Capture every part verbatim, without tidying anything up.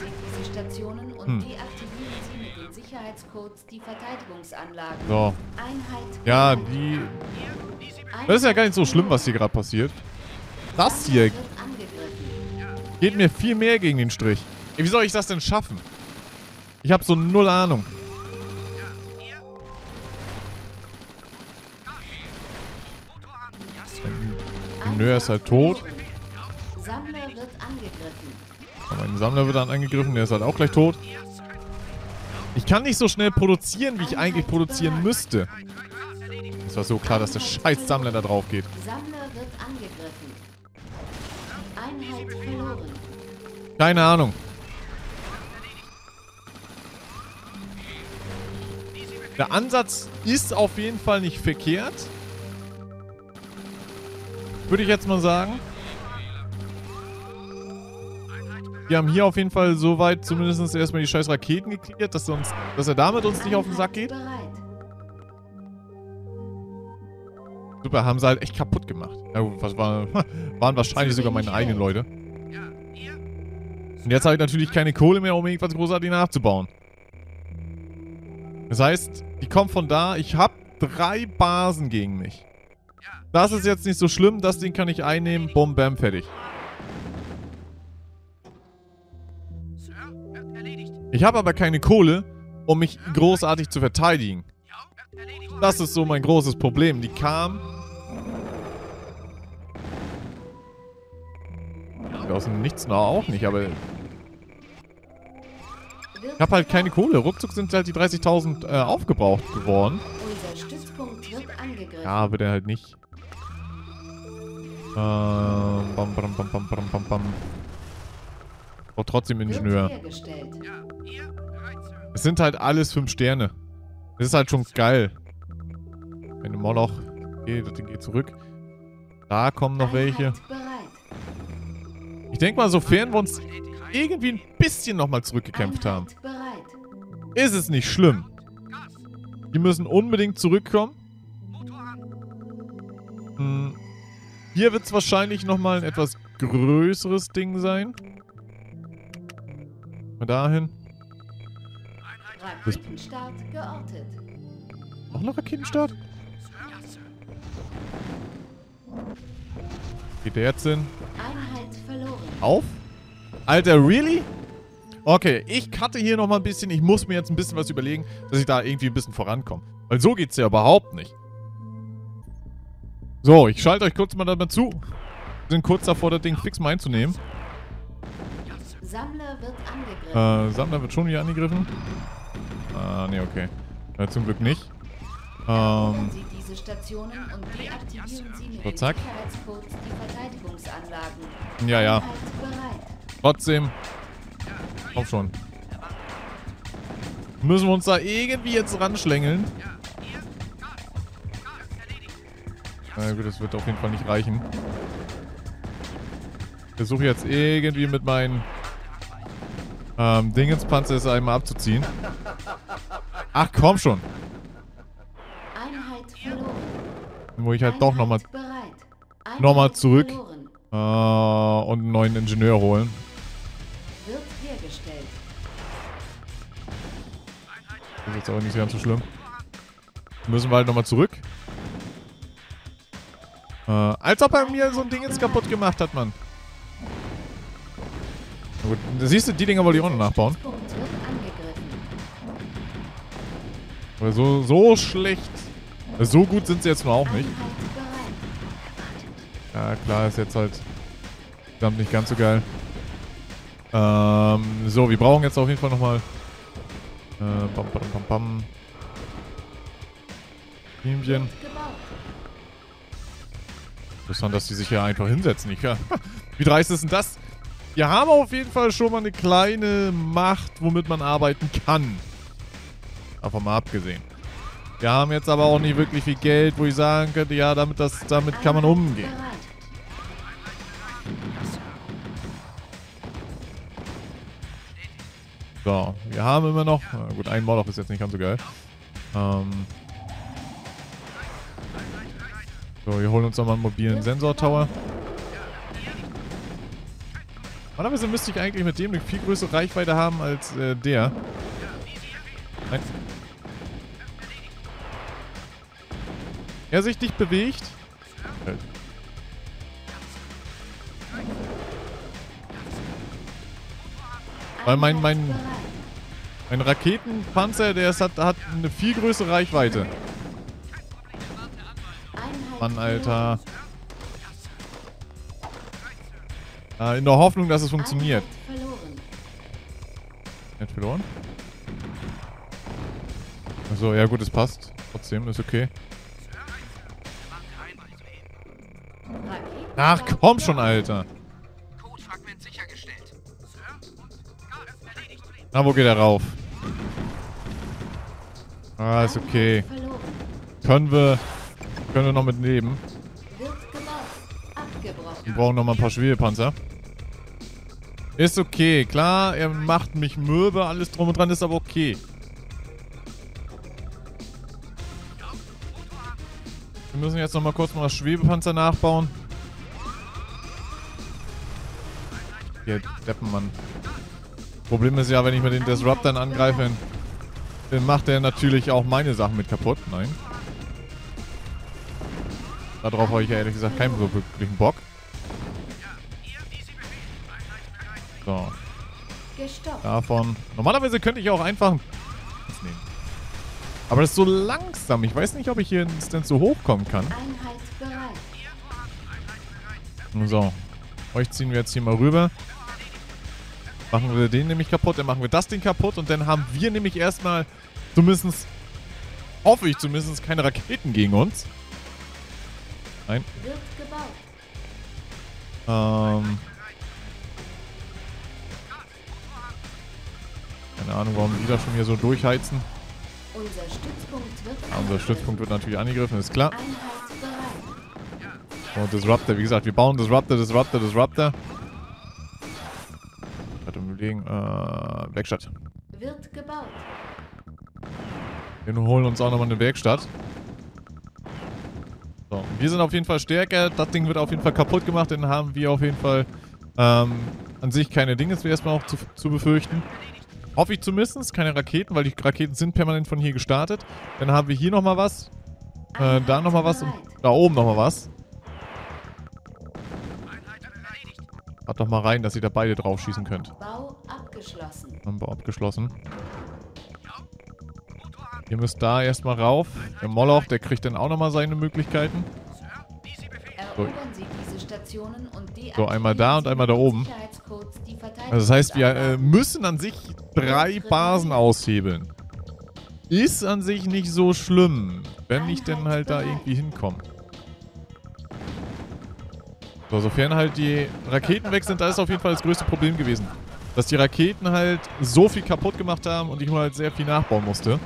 diese Stationen und hm. deaktivieren Sie mit den Sicherheitscodes die Verteidigungsanlagen. So. Einheit ja, die... Das ist ja gar nicht so schlimm, was hier gerade passiert. Das hier geht mir viel mehr gegen den Strich. Ey, wie soll ich das denn schaffen? Ich habe so null Ahnung. Nö, ist halt tot. Sammler wird angegriffen. Aber ein Sammler wird dann angegriffen, der ist halt auch gleich tot. Ich kann nicht so schnell produzieren, wie ich eigentlich produzieren müsste. Es war so klar, dass der scheiß Sammler da drauf geht. Sammler wird angegriffen. Einheit verloren. Keine Ahnung. Der Ansatz ist auf jeden Fall nicht verkehrt. Würde ich jetzt mal sagen. Wir haben hier auf jeden Fall soweit zumindest erstmal die scheiß Raketen geklärt, dass, uns, dass er damit uns nicht auf den Sack geht. Super, haben sie halt echt kaputt gemacht. Ja gut, was war, waren wahrscheinlich sogar meine eigenen Leute. Und jetzt habe ich natürlich keine Kohle mehr, um irgendwas großartig nachzubauen. Das heißt, die kommen von da. Ich habe drei Basen gegen mich. Das ist jetzt nicht so schlimm, das Ding kann ich einnehmen. Bom, bam, fertig. Ich habe aber keine Kohle, um mich großartig zu verteidigen. Das ist so mein großes Problem. Die kamen... Aus dem Nichts noch auch nicht, aber... Ich habe halt keine Kohle. Ruckzuck sind halt die dreißigtausend äh, aufgebraucht geworden. Ja, aber der halt nicht. Ähm, bam, bam, bam, bam, bam, bam, bam. Auch trotzdem Ingenieur. Es sind halt alles fünf Sterne. Das ist halt schon geil. Wenn du mal noch... Okay, das Ding geht zurück. Da kommen noch welche. Ich denke mal, sofern wir uns irgendwie ein bisschen nochmal zurückgekämpft haben, ist es nicht schlimm. Die müssen unbedingt zurückkommen. Hm. Hier wird es wahrscheinlich nochmal ein etwas größeres Ding sein. Mal dahin. Raketenstart geortet. Auch noch Raketenstart? Geht der jetzt hin? Einheit verloren. Auf? Alter, really? Okay, ich cutte hier nochmal ein bisschen. Ich muss mir jetzt ein bisschen was überlegen, dass ich da irgendwie ein bisschen vorankomme. Weil so geht's ja überhaupt nicht. So, ich schalte euch kurz mal damit zu. Wir sind kurz davor, das Ding fix mal einzunehmen. Sammler wird angegriffen. Äh, Sammler wird schon hier angegriffen. Ah, nee, okay. Ja, zum Glück nicht. Ähm. Sie diese Stationen und deaktivieren Sie mit den Sicherheitscodes die Verteidigungsanlagen. Ja, ja. Trotzdem. Komm schon. Müssen wir uns da irgendwie jetzt ranschlängeln. Na gut, das wird auf jeden Fall nicht reichen. Ich versuche jetzt irgendwie mit meinen ähm, Dingenspanzer es einmal abzuziehen. Ach, komm schon. Einheit verloren. Wo ich halt Einheit doch nochmal nochmal zurück äh, und einen neuen Ingenieur holen. Wird hergestellt. Das ist jetzt auch nicht ganz so schlimm. Müssen wir halt nochmal zurück. Äh, als ob er mir so ein Ding jetzt kaputt gemacht hat, Mann. Na gut, siehst du, die Dinger wollte ich auch noch nachbauen. Aber so, so schlecht. So gut sind sie jetzt nur auch nicht. Ja, klar, ist jetzt halt verdammt nicht ganz so geil. Ähm, so, wir brauchen jetzt auf jeden Fall nochmal. Äh, bam, bam, bam, bam. Bienchen. Interessant, dass die sich ja einfach hinsetzen. Ich, ja. Wie dreist ist denn das? Wir haben auf jeden Fall schon mal eine kleine Macht, womit man arbeiten kann. Davon mal abgesehen. Wir haben jetzt aber auch nicht wirklich viel Geld, wo ich sagen könnte, ja, damit, das, damit kann man umgehen. So, wir haben immer noch... Na gut, ein Moloch ist jetzt nicht ganz so geil. Ähm... So, wir holen uns nochmal einen mobilen Sensor-Tower. Normalerweise müsste ich eigentlich mit dem eine viel größere Reichweite haben als äh, der. Nein. Er sich nicht bewegt. Okay. Weil mein, mein, mein Raketenpanzer, der ist, hat, hat eine viel größere Reichweite. Mann, Alter. Äh, in der Hoffnung, dass es funktioniert. Nicht verloren? Also, ja gut, es passt. Trotzdem, ist okay. Ach, komm schon, Alter. Na, wo geht er rauf? Ah, ist okay. Können wir... Können wir noch mit leben. Wir brauchen noch mal ein paar Schwebepanzer. Ist okay. Klar, er macht mich mürbe. Alles drum und dran ist aber okay. Wir müssen jetzt noch mal kurz mal Schwebepanzer nachbauen. Hier, Deppenmann. Problem ist ja, wenn ich mit den Disruptern angreife, dann macht er natürlich auch meine Sachen mit kaputt. Nein. Darauf habe ich ja ehrlich gesagt keinen wirklichen Bock. So. Davon. Normalerweise könnte ich auch einfach das nehmen. Aber das ist so langsam. Ich weiß nicht, ob ich hier instant so hochkommen kann. So. Euch ziehen wir jetzt hier mal rüber. Machen wir den nämlich kaputt, dann machen wir das Ding kaputt und dann haben wir nämlich erstmal zumindest, hoffe ich zumindest, keine Raketen gegen uns. Nein. Ähm. Keine Ahnung, warum die da schon hier so durchheizen. Unser Stützpunkt wird, ja, unser Stützpunkt wird natürlich angegriffen, ist klar. Und Disruptor, wie gesagt, wir bauen Disruptor, Disruptor, Disruptor. Warte, überlegen, äh, Werkstatt. Wird gebaut. Wir holen uns auch nochmal eine Werkstatt. So, wir sind auf jeden Fall stärker, das Ding wird auf jeden Fall kaputt gemacht, dann haben wir auf jeden Fall ähm, an sich keine Dinge, das wäre erstmal auch zu, zu befürchten. Hoffe ich zumindest, keine Raketen, weil die Raketen sind permanent von hier gestartet. Dann haben wir hier nochmal was, äh, da nochmal was und da oben nochmal was. Haut doch mal rein, dass ihr da beide drauf schießen könnt. Bau abgeschlossen. Bau abgeschlossen. Ihr müsst da erstmal rauf. Der Moloch, der kriegt dann auch nochmal seine Möglichkeiten. So. so, einmal da und einmal da oben. Also das heißt, wir äh, müssen an sich drei Basen aushebeln. Ist an sich nicht so schlimm, wenn ich denn halt da irgendwie hinkomme. So, sofern halt die Raketen weg sind, da ist auf jeden Fall das größte Problem gewesen. Dass die Raketen halt so viel kaputt gemacht haben und ich nur halt sehr viel nachbauen musste.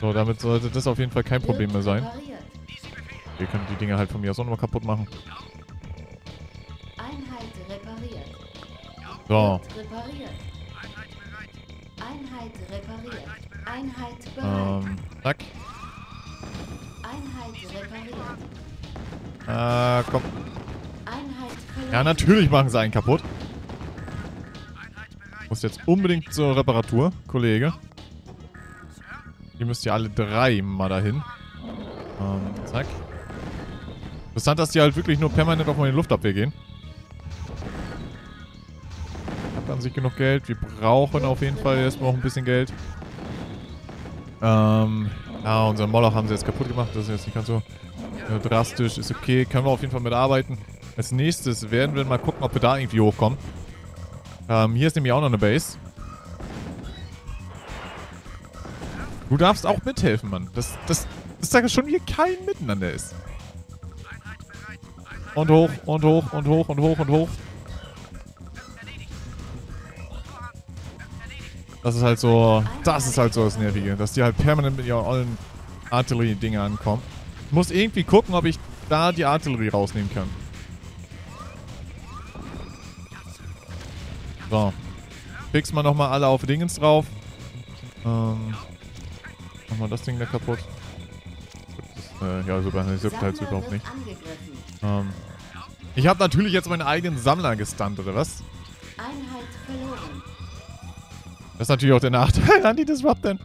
So, damit sollte das auf jeden Fall kein Problem mehr sein. Wir können die Dinger halt von mir aus auch nochmal kaputt machen. So. Ähm, zack. Äh, komm. Ja, natürlich machen sie einen kaputt. Muss jetzt unbedingt zur Reparatur, Kollege. Ihr müsst ja alle drei mal dahin. Ähm, zack. Interessant, dass die halt wirklich nur permanent auf meine Luftabwehr gehen. Ich hab an sich genug Geld. Wir brauchen auf jeden Fall erstmal auch ein bisschen Geld. Ähm, ja, unseren Moloch haben sie jetzt kaputt gemacht. Das ist jetzt nicht ganz so drastisch. Ist okay. Können wir auf jeden Fall mitarbeiten. Als nächstes werden wir mal gucken, ob wir da irgendwie hochkommen. Ähm, hier ist nämlich auch noch eine Base. Du darfst auch mithelfen, Mann. Das, das, das sage ich schon, hier kein Miteinander ist. Und hoch, und hoch, und hoch, und hoch, und hoch. Das ist halt so, das ist halt so das Nervige, dass die halt permanent mit ihren allen Artillerie-Dinger ankommen. Ich muss irgendwie gucken, ob ich da die Artillerie rausnehmen kann. So. Fix mal nochmal alle auf Dingens drauf. Ähm. Machen wir das Ding da kaputt. Das, äh, ja, so behandelt halt überhaupt nicht. Ähm, Ich habe natürlich jetzt meinen eigenen Sammler gestunt, oder was? Einheit verloren. Das ist natürlich auch der Nachteil an die Disrupten.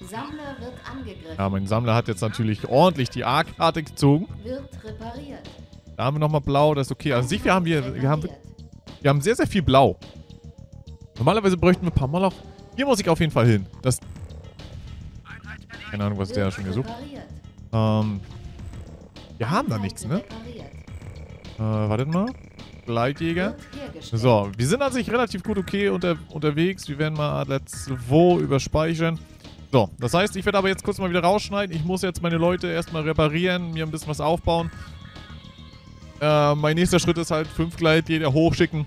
Sammler wird angegriffen. Ja, mein Sammler hat jetzt natürlich ordentlich die A-Karte gezogen. Wird repariert. Da haben wir nochmal blau, das ist okay. Also sicher haben wir, wir haben, wir haben sehr, sehr viel blau. Normalerweise bräuchten wir ein paar Mal auf. Hier muss ich auf jeden Fall hin. Das, keine Ahnung, was der schon gesucht. Ähm, wir haben da nichts, ne? Äh, wartet mal. Gleitjäger. So, wir sind an sich relativ gut okay unter, unterwegs. Wir werden mal Let's Wo überspeichern. So, das heißt, ich werde aber jetzt kurz mal wieder rausschneiden. Ich muss jetzt meine Leute erstmal reparieren, mir ein bisschen was aufbauen. Äh, mein nächster Schritt ist halt fünf Gleitjäger hochschicken.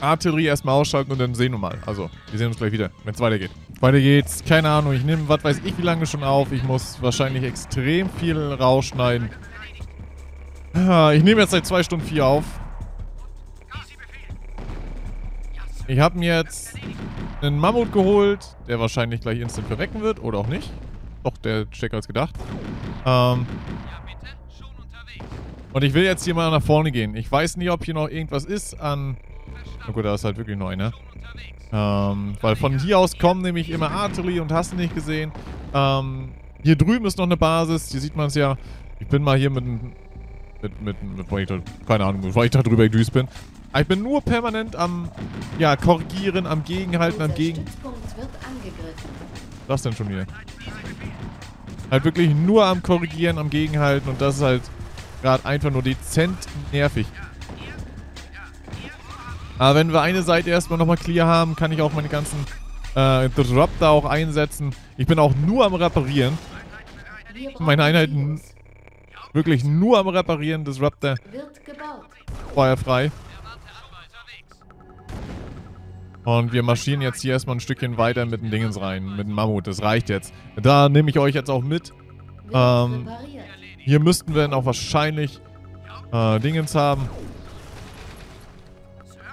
Artillerie erstmal ausschalten und dann sehen wir mal. Also, wir sehen uns gleich wieder, wenn es weitergeht. Weiter geht's. Keine Ahnung, ich nehme, was weiß ich, wie lange schon auf. Ich muss wahrscheinlich extrem viel rausschneiden. Ich nehme jetzt seit zwei Stunden vier auf. Ich habe mir jetzt einen Mammut geholt, der wahrscheinlich gleich instant verrecken wird, oder auch nicht. Doch, der steckt als gedacht. Ähm... Und ich will jetzt hier mal nach vorne gehen. Ich weiß nicht, ob hier noch irgendwas ist an... Na gut, da ist halt wirklich nur einer. Ähm, weil von hier aus kommen nämlich immer Artillerie und hast du nicht gesehen. Ähm, hier drüben ist noch eine Basis. Hier sieht man es ja. Ich bin mal hier mit einem... Mit, mit, mit, weil ich da, keine Ahnung, weil ich da drüber gedüst bin. Aber ich bin nur permanent am, ja, korrigieren, am Gegenhalten, am Gegen... Was denn schon wieder? Halt wirklich nur am Korrigieren, am Gegenhalten und das ist halt... Gerade einfach nur dezent nervig. Aber wenn wir eine Seite erstmal nochmal clear haben, kann ich auch meine ganzen äh, Drop da auch einsetzen. Ich bin auch nur am Reparieren. Meine Einheiten wirklich nur am Reparieren. Disruptor. Feuerfrei. Und wir marschieren jetzt hier erstmal ein Stückchen weiter mit den Dingens rein. Mit dem Mammut. Das reicht jetzt. Da nehme ich euch jetzt auch mit. Ähm... Hier müssten wir dann auch wahrscheinlich äh, Dingens haben.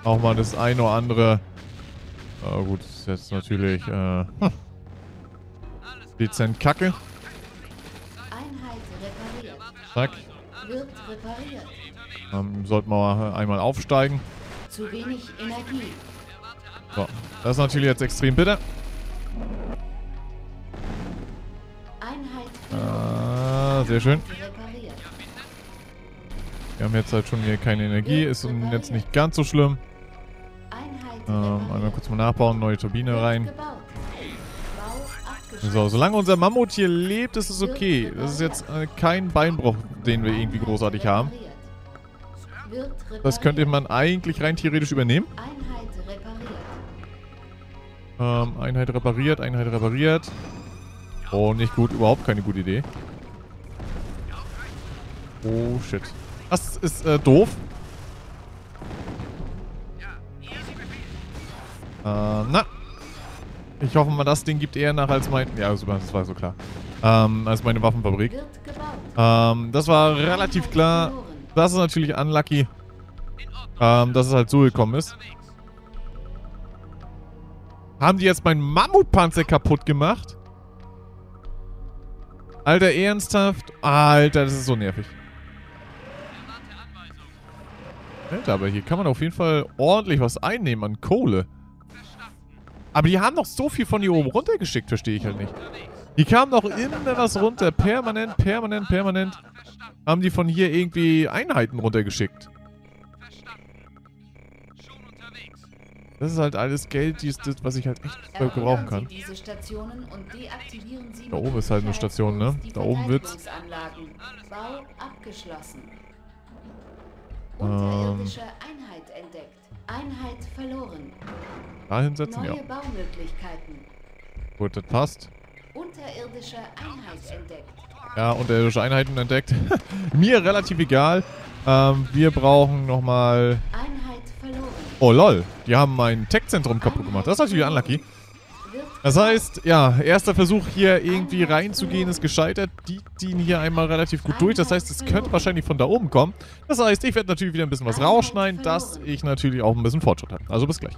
Auch mal das ein oder andere. Äh, gut, das ist jetzt natürlich äh, hm. dezent kacke. Zack. Ähm, sollten wir einmal aufsteigen. Zu wenig Energie. So, das ist natürlich jetzt extrem bitter. Ah, sehr schön. Wir haben jetzt halt schon hier keine Energie, ist jetzt nicht ganz so schlimm. Ähm, einmal kurz mal nachbauen, neue Turbine rein. So, solange unser Mammut hier lebt, ist es okay. Das ist jetzt äh, kein Beinbruch, den wir irgendwie großartig haben. Das könnte man eigentlich rein theoretisch übernehmen. Ähm, Einheit repariert, Einheit repariert. Oh, nicht gut. Überhaupt keine gute Idee. Oh, shit. Das ist äh, doof. Äh, na. Ich hoffe mal, das Ding gibt eher nach als mein... Ja, super, das war so klar. Ähm, als meine Waffenfabrik. Ähm, das war relativ klar. Das ist natürlich unlucky. Ähm, dass es halt so gekommen ist. Haben die jetzt meinen Mammutpanzer kaputt gemacht? Alter, ernsthaft? Alter, das ist so nervig. Alter, aber hier kann man auf jeden Fall ordentlich was einnehmen an Kohle. Aber die haben doch so viel von hier oben runtergeschickt, verstehe ich halt nicht. Die kamen doch immer was runter. Permanent, permanent, permanent. Haben die von hier irgendwie Einheiten runtergeschickt. Das ist halt alles Geld, dies, das, was ich halt echt gebrauchen kann. Da oben ist halt eine Station, ne? Da oben wird's. Ähm. Da hinsetzen, ja. Gut, das passt. Ja, unterirdische Einheiten entdeckt. Mir relativ egal. Ähm, wir brauchen nochmal... Oh lol, die haben mein Tech-Zentrum kaputt gemacht. Das ist natürlich unlucky. Das heißt, ja, erster Versuch hier irgendwie reinzugehen ist gescheitert. Die ziehen hier einmal relativ gut durch. Das heißt, es könnte wahrscheinlich von da oben kommen. Das heißt, ich werde natürlich wieder ein bisschen was rausschneiden, dass ich natürlich auch ein bisschen Fortschritt habe. Also bis gleich.